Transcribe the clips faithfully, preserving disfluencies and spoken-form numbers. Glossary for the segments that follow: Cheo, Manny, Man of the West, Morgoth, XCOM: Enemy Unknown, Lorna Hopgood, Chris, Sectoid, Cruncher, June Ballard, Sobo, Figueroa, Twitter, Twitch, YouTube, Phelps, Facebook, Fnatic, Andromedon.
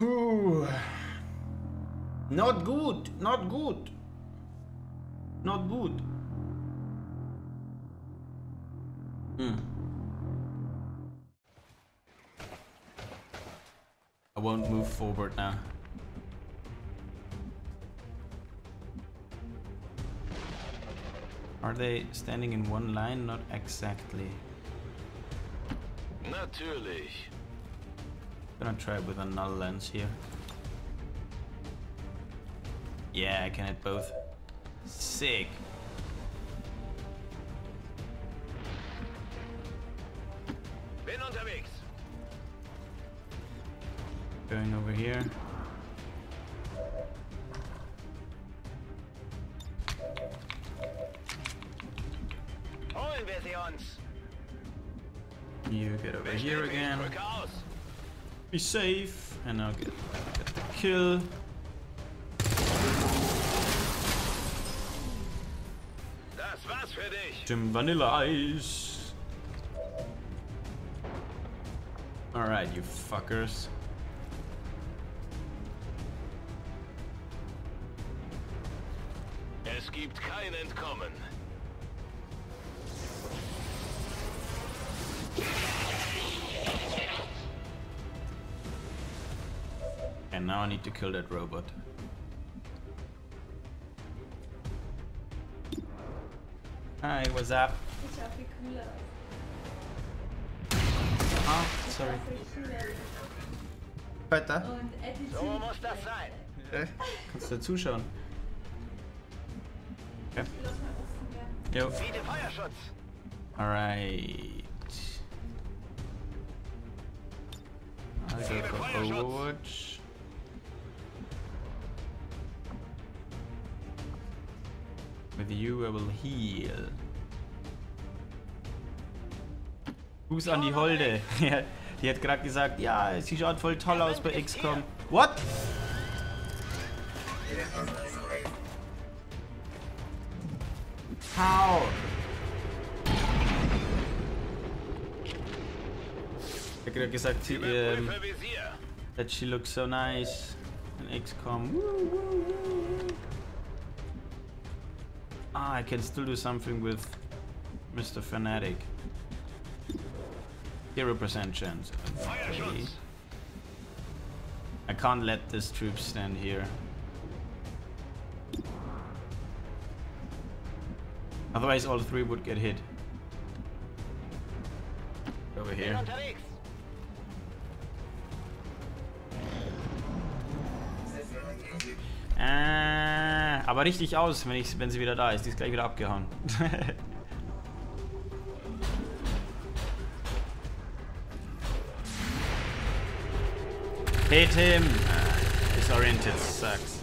Puh. Not good, not good. Not good. Hmm. I won't move forward now. Are they standing in one line? Not exactly. Natürlich. Gonna try with a null lens here. Yeah, I can hit both. Sick. Bin unterwegs. Going over here. Holen wir sie uns. You get over here again. Be safe, and I'll get, get the kill. Das war's für dich. Jim Vanilla Ice. All right, you fuckers. Es gibt kein Entkommen. And now I need to kill that robot. Hi, what's up? Ah, sorry. Weiter. So muss das sein. Okay. Kannst du zuschauen? Okay. Jo. Alright. I'll go for Overwatch. With you, I will heal. Gruß an die Holde. Die hat gerade gesagt, ja, sie schaut voll toll aus bei X COM. What? How? Ich habe gerade gesagt, sie, ähm, that she looks so nice in X COM. Ah, I can still do something with Mister Fnatic. Zero percent chance. Okay. I can't let this troop stand here. Otherwise, all three would get hit. Over here. Äh, aber richtig aus, wenn, ich, wenn sie wieder da ist. Die ist gleich wieder abgehauen. Hit him! Uh, disoriented sucks.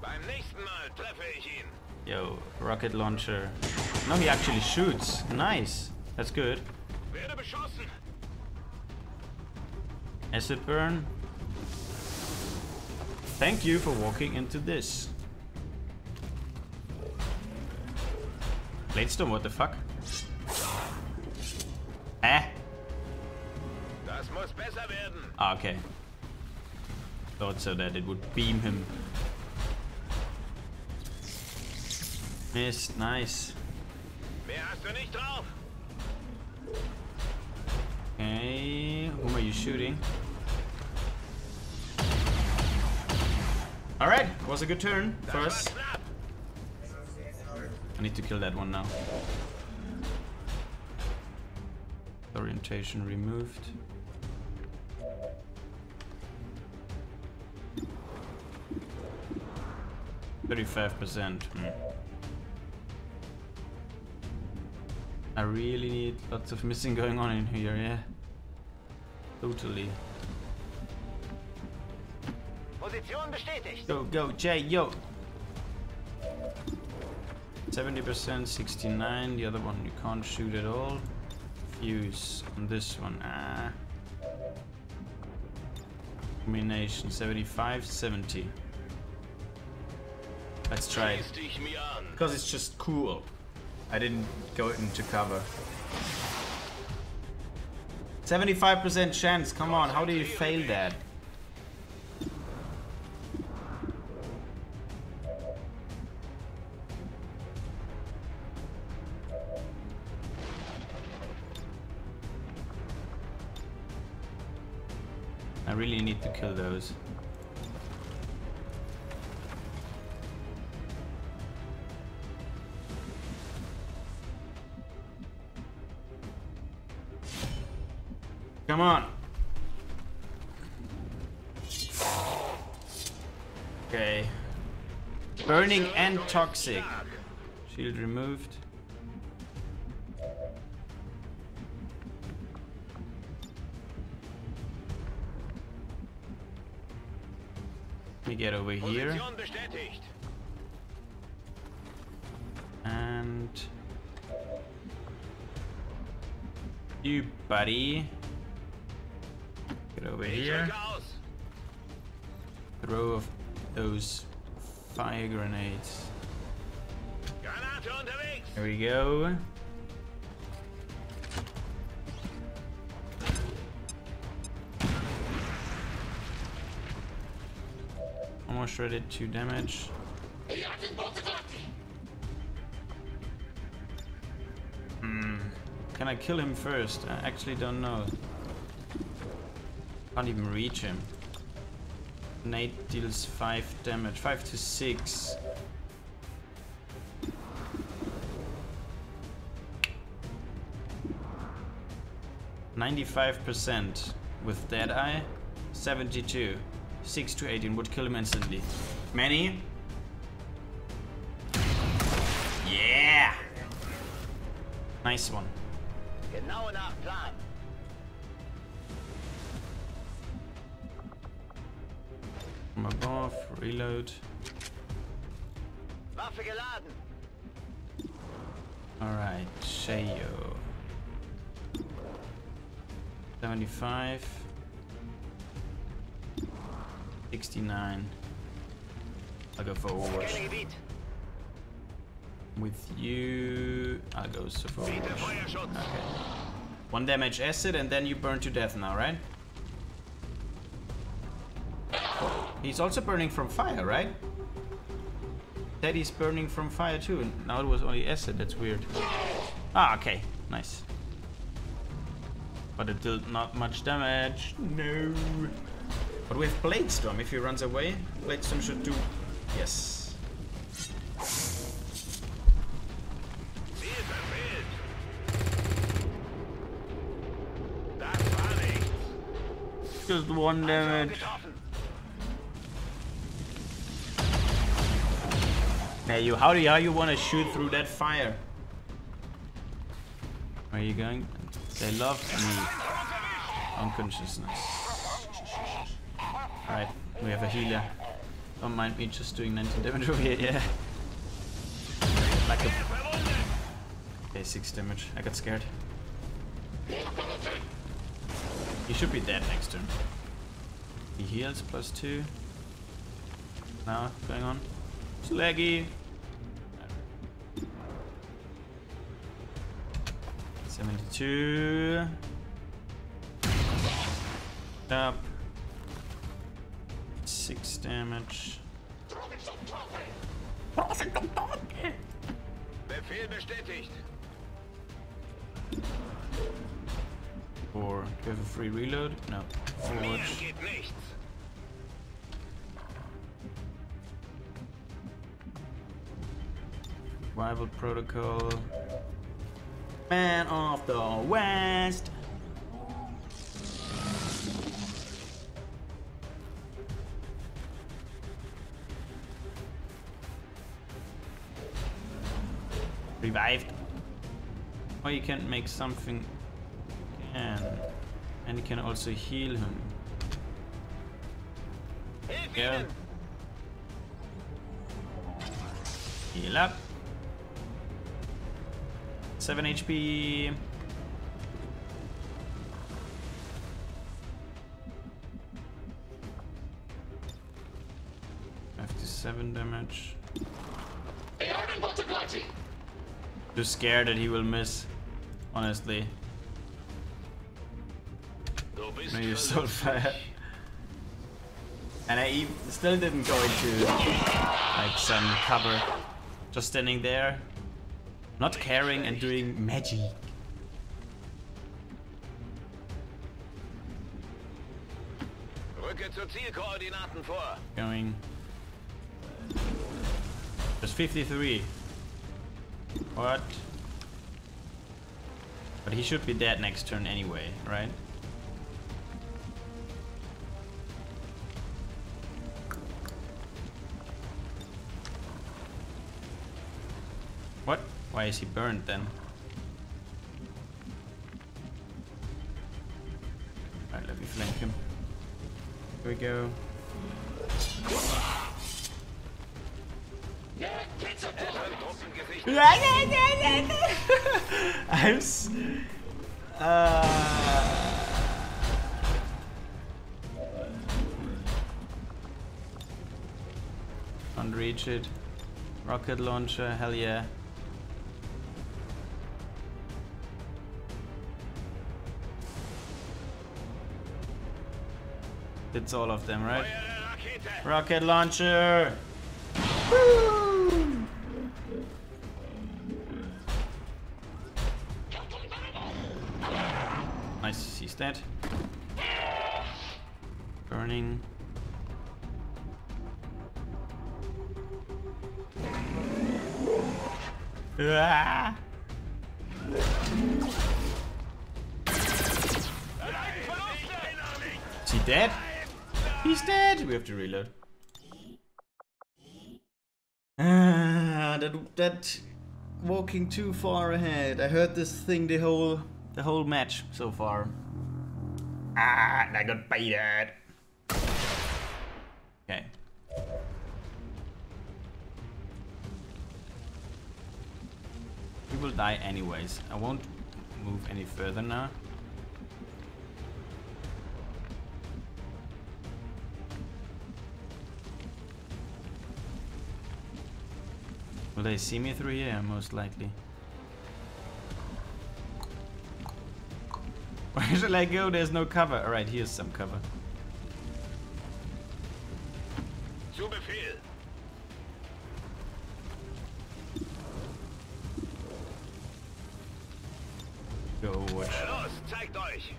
Beim nächsten Mal treffe ich ihn. Yo, rocket launcher. No, he actually shoots. Nice. That's good. Werde beschossen. Acid burn. Thank you for walking into this. Bladestone, what the fuck? Hä? Das muss besser werden. Ah, okay. Thought so that it would beam him. Mist, nice. Mehr hast du nicht drauf. Okay, who are you shooting? Alright, was a good turn for us. I need to kill that one now. Orientation removed. thirty-five percent. Hmm. I really need lots of missing going on in here, yeah. Totally. Go, go, Jay, yo! seventy percent, sixty-nine, the other one you can't shoot at all. Fuse on this one, ah. Combination, seventy-five, seventy. Let's try it. Because it's just cool. I didn't go into cover. seventy-five percent chance, come on, how do you fail that? I really need to kill those. Come on. Okay. Burning and toxic. Shield removed. Let me get over here. And you, buddy. Get over here. Throw of those fire grenades. There we go. Almost ready to damage. Hmm. Can I kill him first? I actually don't know. Can't even reach him. Nate deals five damage, five to six. ninety-five percent with dead eye, seventy-two. six to eighteen would kill him instantly. Manny? Yeah! Nice one. Genau in our plan. From above, reload. Waffe geladen. Alright, Cheo. seventy-five. sixty-nine. I'll go for Overwatch. With you, I'll go so for Overwatch. Okay. One damage acid and then you burn to death now, right? He's also burning from fire, right? Teddy's burning from fire too. Now it was only acid, that's weird. Ah, okay. Nice. But it did not much damage. No. But we have Blade Storm. If he runs away, Blade Storm should do. Yes. Just one damage. Now you, how do you, how you want to shoot through that fire? Where are you going? They love me. Unconsciousness. Alright, we have a healer. Don't mind me just doing nineteen damage over here, yeah. Like a... Okay, six damage. I got scared. He should be dead next turn. He heals, plus two. Now, going on. It's laggy. seventy-two. Up. Six damage. Befehl bestätigt. Or do you have a free reload? No. Forge. Survival protocol. Man of the West. Revived. Or you can make something again. And you can also heal him. Yeah. Heal up. seven H P. fifty-seven damage. Too scared that he will miss, honestly. No, you're so fat. And I even, still didn't go into like some cover. Just standing there. Not caring and doing magic. Rücke zu Zielkoordinaten vor. Going. There's fifty-three. What? But he should be dead next turn anyway, right? What? Why is he burned then? Alright, let me flank him. Here we go. I'm s uh... Can't reach it. Rocket launcher, hell yeah. It's all of them, right? Rocket launcher! Woo! Nice, he's dead. Burning. Ah! Is he dead? He's dead! We have to reload. Ah, that, that walking too far ahead. I heard this thing the whole... The whole match so far. Ah, I got baited. Okay. We will die anyways. I won't move any further now. Will they see me through here? Most likely. Where shall I go? There's no cover. Alright, here's some cover. Zu Befehl. Go watch. Los, zeigt euch!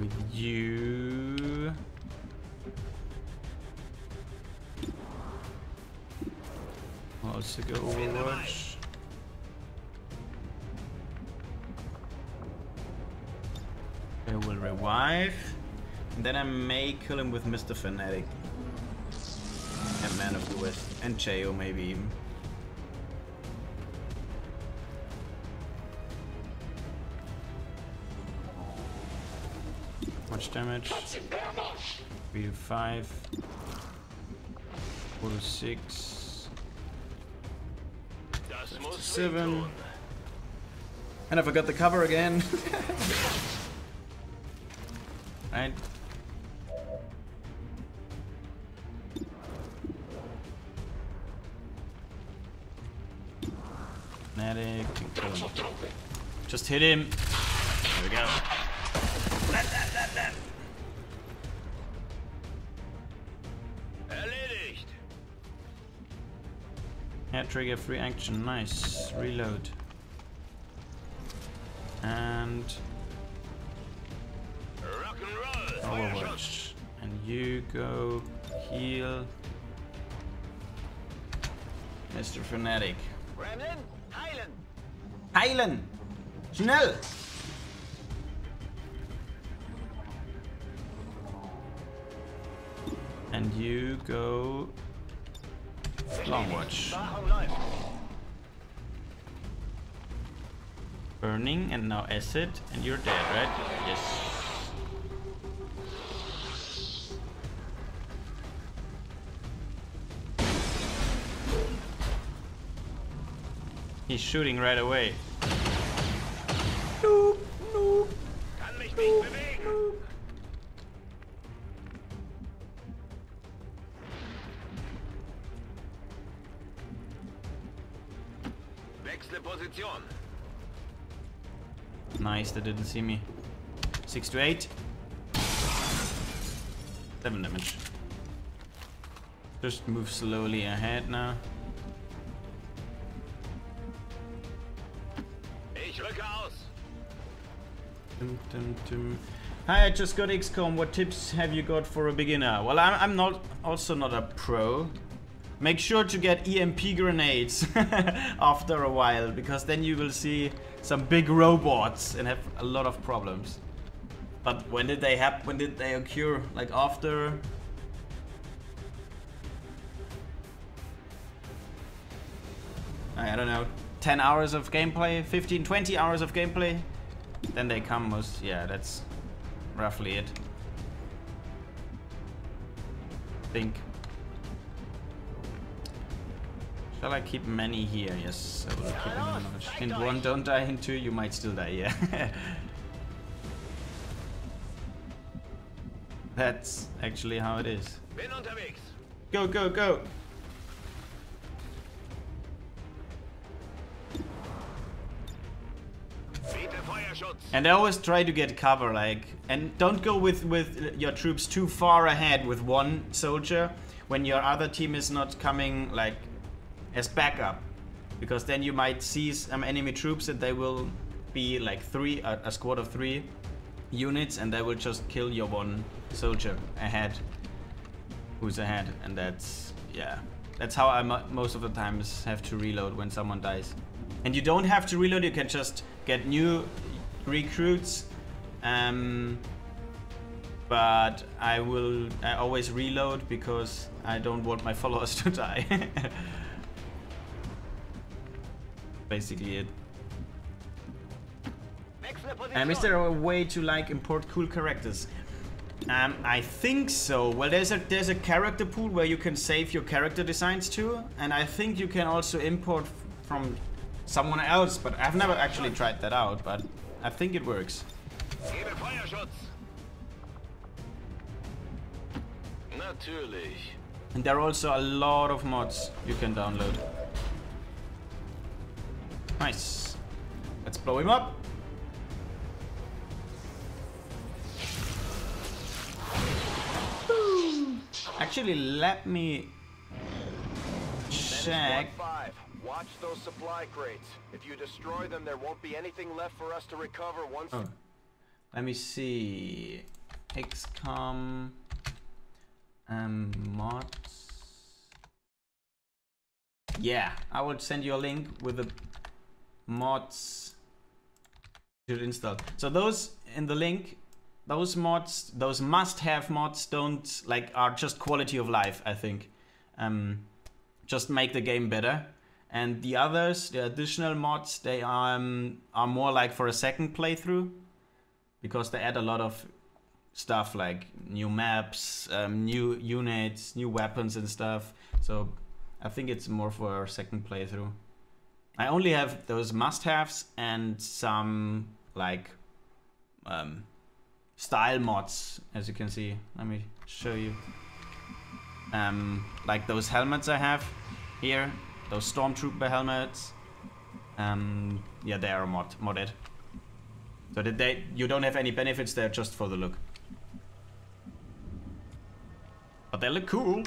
With you. Also go watch. I will revive, and then I may kill him with Mister Fnatic and Man of the West and Cheo maybe even. Much damage. Three to five. Four to six. Seven. And I forgot the cover again. Right. Fnatic, just hit him. There we go. Let, let, let, let. Erledigt. Yeah, trigger free action. Nice. Reload. And. Overwatch. And you go heal Mister Fnatic. Gremlin, heilen! Heilen! Schnell! And you go long watch. Burning and now acid and you're dead, right? Yes. He's shooting right away. Noob, noob, Kann mich noob, nicht bewegen. Noob. Wechsle Position. Nice, they didn't see me. Six to eight. Seven damage. Just move slowly ahead now. Dum, dum, dum. Hi, I just got X COM. What tips have you got for a beginner? Well, I'm, I'm not also not a pro. Make sure to get E M P grenades after a while, because then you will see some big robots and have a lot of problems. But when did they happen? When did they occur? Like after? I don't know. ten hours of gameplay, fifteen, twenty hours of gameplay. Then they come most. Yeah, that's roughly it. Think. Shall I keep Manny here? Yes, I will keep him. Hint one, don't die. Hint two, you might still die. Yeah. That's actually how it is. Go, go, go! And I always try to get cover, like, and don't go with with your troops too far ahead with one soldier when your other team is not coming, like, as backup, because then you might see some enemy troops and they will be like three, a, a squad of three units, and they will just kill your one soldier ahead, who's ahead, and that's, yeah, that's how I most of the times have to reload when someone dies. And you don't have to reload, you can just get new recruits, um, but I will I always reload because I don't want my followers to die. Basically it. Um, is there a way to like import cool characters? Um, I think so. Well, there's a there's a character pool where you can save your character designs to, and I think you can also import from someone else, but I've never actually tried that out, but I think it works. And there are also a lot of mods you can download. Nice. Let's blow him up. Actually, let me check. Watch those supply crates. If you destroy them, there won't be anything left for us to recover once. Oh. Let me see. X COM um, mods. Yeah, I will send you a link with the mods you should install. So those in the link, those mods, those must-have mods, don't like are just quality of life. I think, um, just make the game better. And the others, the additional mods, they are, um, are more like for a second playthrough, because they add a lot of stuff like new maps, um, new units, new weapons and stuff. So I think it's more for a second playthrough. I only have those must-haves and some like um, style mods, as you can see. Let me show you. Um, like those helmets I have here. Those stormtrooper helmets, um, yeah, they are mod modded. So that they, you don't have any benefits there, just for the look. But they look cool.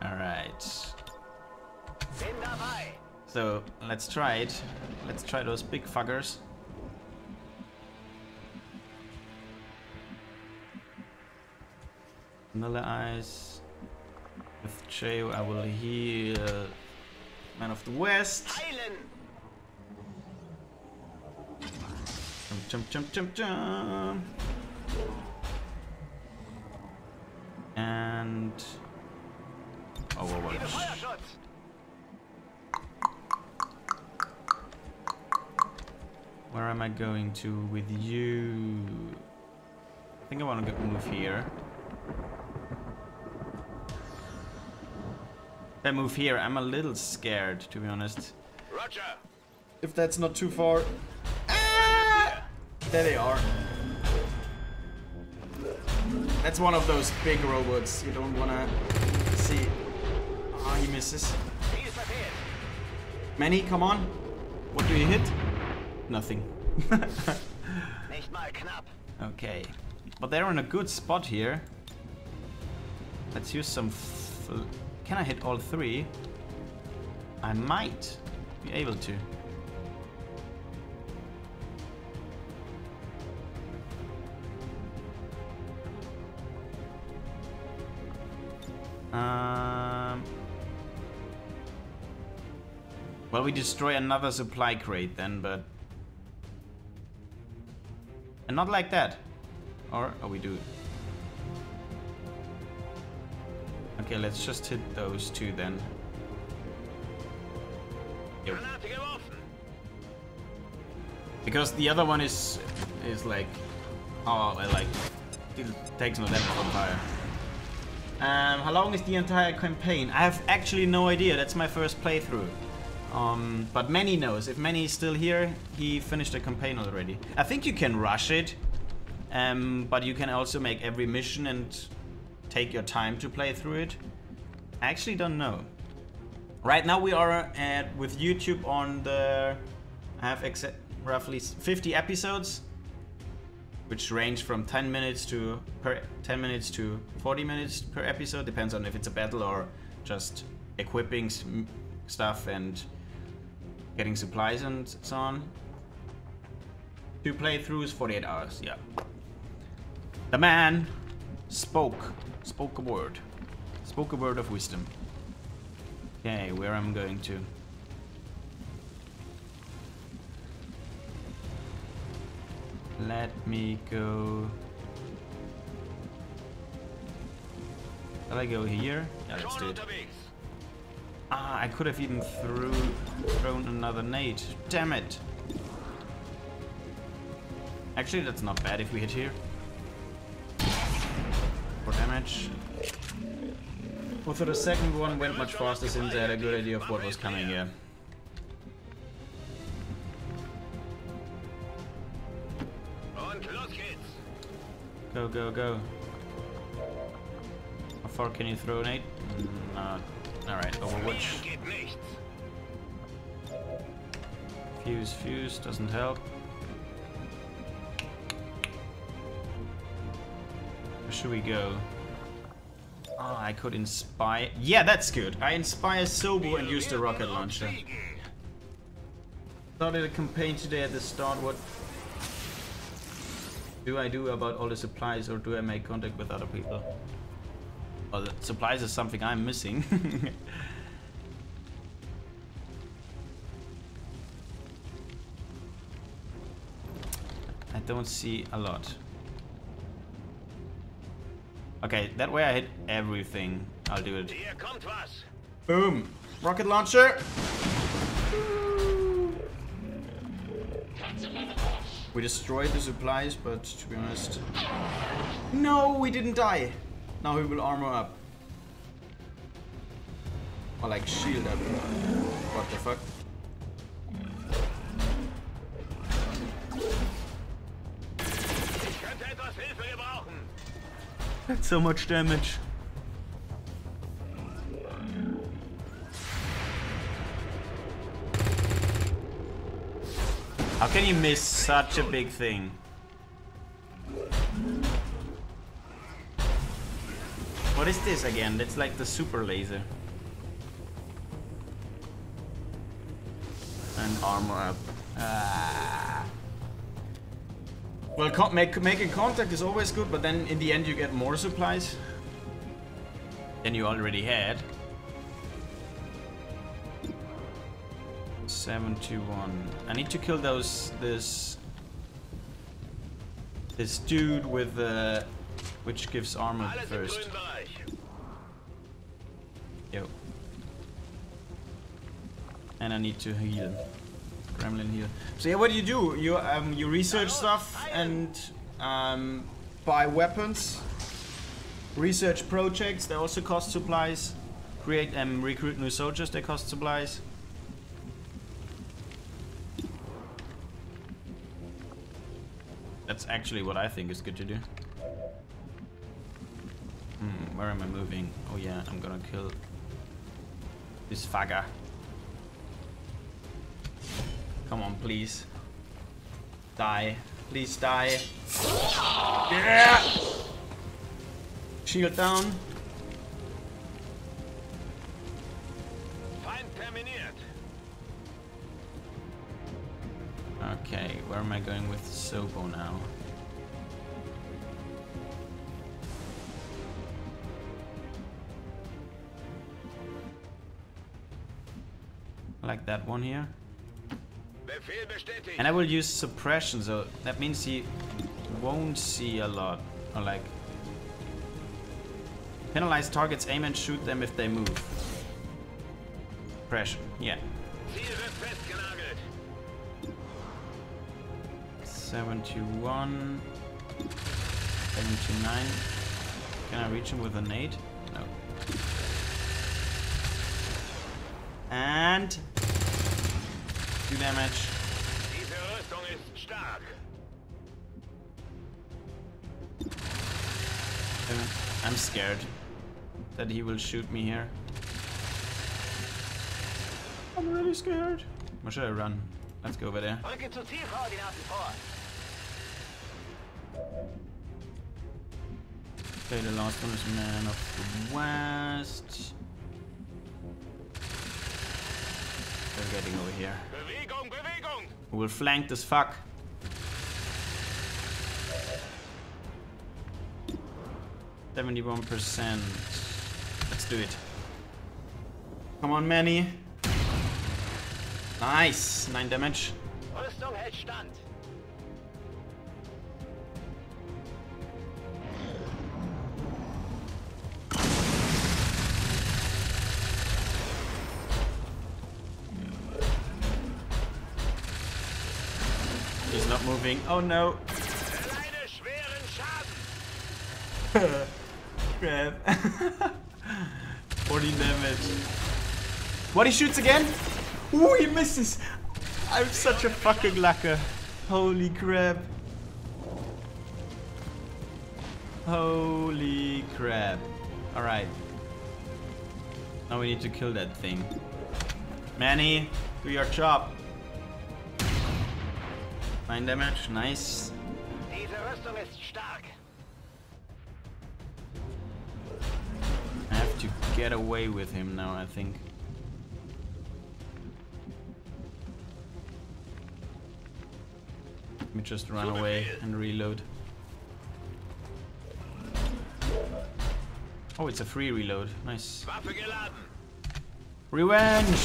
All right. So let's try it. Let's try those big fuckers. Vanilla ice. With Cheo, I will heal Man of the West. Jump, jump, jump, jump, jump. And Overwatch. Where am I going to with you? I think I want to move here. I move here, I'm a little scared, to be honest. Roger. If that's not too far. Ah! There they are. That's one of those big robots you don't wanna see. Ah, he misses. Manny, come on. What do you hit? Nothing. Okay. But they're in a good spot here. Let's use some. F Can I hit all three? I might be able to. Um, well, we destroy another supply crate then, but... And not like that. Or, oh, we do. Okay, let's just hit those two then. Yep. Because the other one is is like, oh, like it takes no damage from fire. Um, how long is the entire campaign? I have actually no idea. That's my first playthrough. Um, but Manny knows. If Manny is still here, he finished the campaign already. I think you can rush it, um, but you can also make every mission and take your time to play through it. I actually don't know. Right now we are at, with YouTube on the, I have ex roughly fifty episodes, which range from ten minutes to per ten minutes to forty minutes per episode. Depends on if it's a battle or just equipping stuff and getting supplies and so on. Two playthroughs, forty-eight hours. Yeah. The man spoke, spoke a word, spoke a word of wisdom. Okay, where I'm going to. Let me go. Shall I go here? Yeah, let's do it. Ah, I could have even threw, thrown another nade. Damn it! Actually, that's not bad if we hit here. For damage. Well, for the second one went much faster since I had a good idea of what was coming here. Go, go, go. How far can you throw, Nate? Uh, Alright, Overwatch. Fuse, fuse, doesn't help. Where should we go? Ah, I could inspire... Yeah, that's good. I inspire Sobo and use the rocket launcher. Started a campaign today at the start. What do I do about all the supplies, or do I make contact with other people? Oh, the supplies is something I'm missing. I don't see a lot. Okay, that way I hit everything. I'll do it. Boom! Rocket launcher! We destroyed the supplies, but to be honest... No, we didn't die! Now we will armor up. Or like shield up. What the fuck? That's so much damage. How can you miss such a big thing? What is this again? That's like the super laser. And armor up. Ah. Well, con make, making contact is always good, but then in the end you get more supplies than you already had. seven two one. I need to kill those this this dude with the uh, which gives armor first. Yo. And I need to heal. Gremlin heal. So yeah, what do you do? You um you research stuff and um buy weapons. Research projects, they also cost supplies. Create and um, recruit new soldiers, they cost supplies. That's actually what I think is good to do. Hmm, where am I moving? Oh yeah, I'm gonna kill this fagger. Come on, please. Die. Please die. Yeah! Shield down. Okay, where am I going with Sobo now? like that one here. And I will use suppression, so that means he won't see a lot, or like penalize targets, aim and shoot them if they move. Suppression, yeah. seventy-one, seventy-nine. Can I reach him with a nade? No. And two damage. I'm scared that he will shoot me here. I'm really scared. Where should I run? Let's go over there. Okay, the last one is Man of the West. They're getting over here. Bewegung, Bewegung. We will flank this fuck. seventy-one percent. Let's do it. Come on, Manny. Nice. Nine damage. Rüstung hält Stand. He's not moving. Oh no. forty damage. What, he shoots again? Ooh, he misses. I'm such a fucking lacquer. Holy crap. Holy crap. Alright. Now we need to kill that thing. Manny, do your job. nine damage, nice. I have to get away with him now, I think. Let me just run away and reload. Oh, it's a free reload. Nice. Revenge!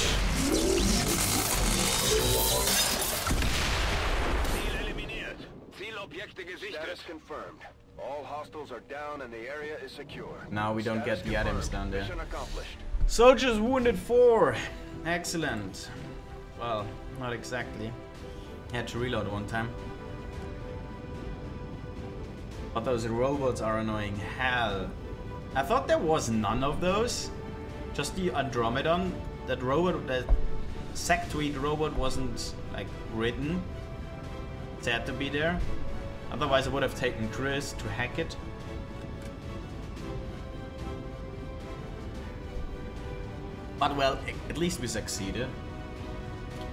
Status confirmed. All hostiles are down and the area is secure. Now we don't get the items down there. Soldiers wounded four. Excellent. Well, not exactly. Had to reload one time. But those robots are annoying hell. I thought there was none of those. Just the Andromedon. That robot, that sectoid robot wasn't like written. It had to be there. Otherwise I would have taken Chris to hack it. But well, at least we succeeded.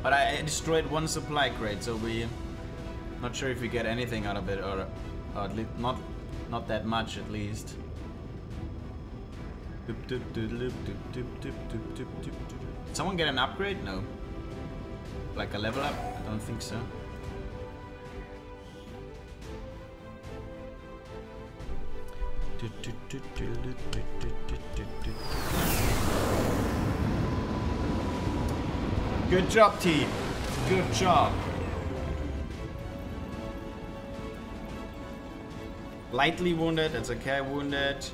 But I destroyed one supply crate, so we're not sure if we get anything out of it, or, or at least not, not that much at least. Did someone get an upgrade? No. Like a level up? I don't think so. Good job, team. Good job. Lightly wounded, that's okay. Wounded.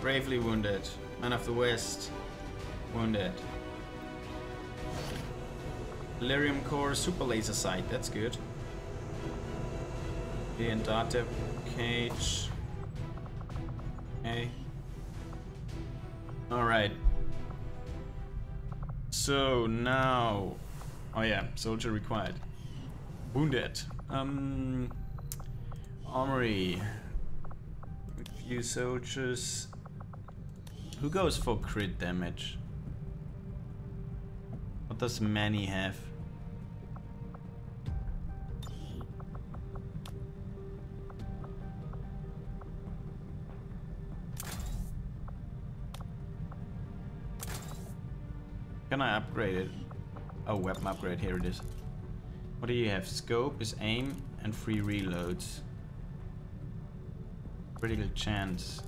Bravely wounded. Man of the West. Wounded. Delirium core, super laser sight. That's good. The Endarte cage. Okay. Alright. So now. Oh yeah, soldier required. Wounded. Um. Armory. A few soldiers. Who goes for crit damage? What does Manny have? Can I upgrade it? Oh, weapon upgrade, here it is. What do you have? Scope is aim and free reloads. Critical chance.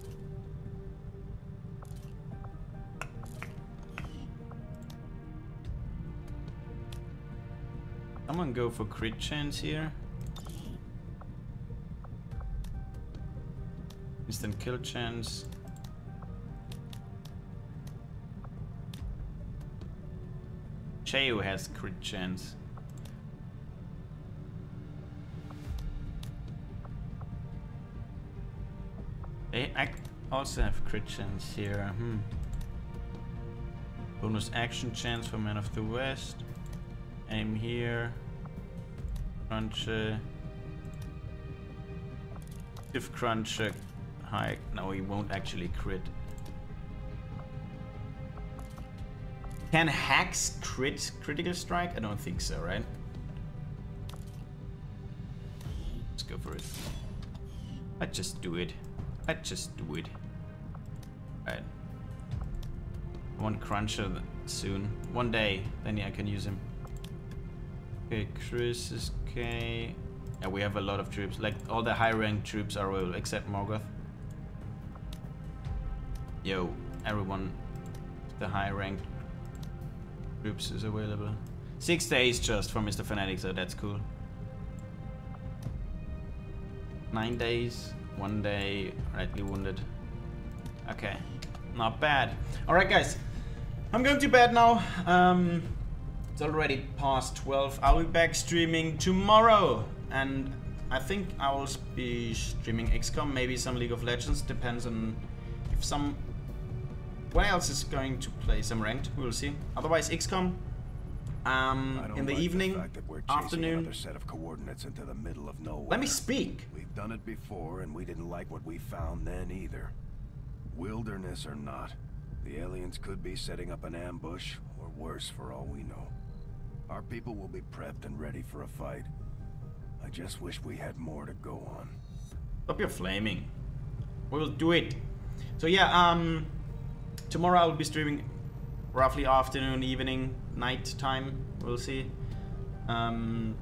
Someone go for crit chance here. Instant kill chance. Cheo has crit chance. They also have crit chance here. Hmm. Bonus action chance for Man of the West. Aim here. Cruncher. If Cruncher high, no, he won't actually crit. Can hacks crit critical strike? I don't think so, right? Let's go for it. Let's just do it. Let's just do it. Alright. I want Cruncher soon. One day, then yeah, I can use him. Okay, Chris is okay. Yeah, we have a lot of troops. Like, all the high-ranked troops are well, except Morgoth. Yo, everyone, the high-ranked troops is available. Six days just for Mister Fnatic, so that's cool. Nine days, one day, rightly wounded. Okay, not bad. Alright guys, I'm going to bed now. Um, it's already past twelve. I'll be back streaming tomorrow. And I think I will be streaming X COM, maybe some League of Legends, depends on if some... what else is going to play some ranked? We'll see. Otherwise, X COM um, in the like evening, the fact that we're afternoon. Another set of coordinates into the middle of nowhere. Let me speak. We've done it before, and we didn't like what we found then either. Wilderness or not, the aliens could be setting up an ambush, or worse, for all we know. Our people will be prepped and ready for a fight. I just wish we had more to go on. Stop your flaming. We'll do it. So yeah, um, tomorrow I'll be streaming roughly afternoon, evening, night time. We'll see. Um,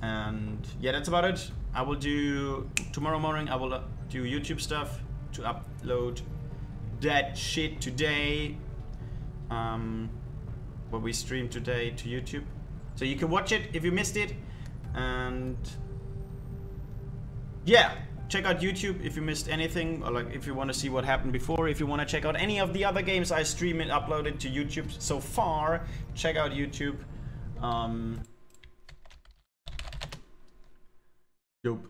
and yeah, that's about it. I will do tomorrow morning. I will do YouTube stuff to upload that shit today. Um, what we stream today to YouTube. So you can watch it if you missed it. And yeah, check out YouTube if you missed anything, or like if you want to see what happened before, if you want to check out any of the other games I stream and uploaded to YouTube so far, check out YouTube. Um, YouTube.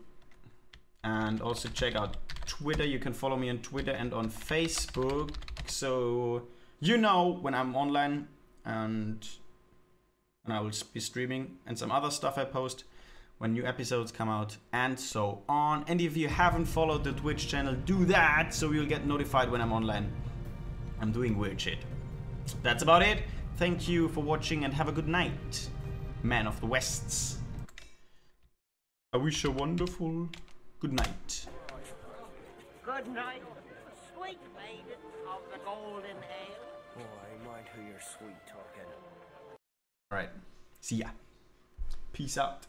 And also check out Twitter. You can follow me on Twitter and on Facebook, so you know when I'm online, and and I will be streaming and some other stuff I post when new episodes come out and so on. And if you haven't followed the Twitch channel, do that so you'll get notified when I'm online. I'm doing weird shit. That's about it. Thank you for watching and have a good night, Man of the Wests. I wish you a wonderful good night. Good night, sweet maiden of the golden ale. Oh, I mind who you're sweet talking. Alright, see ya. Peace out.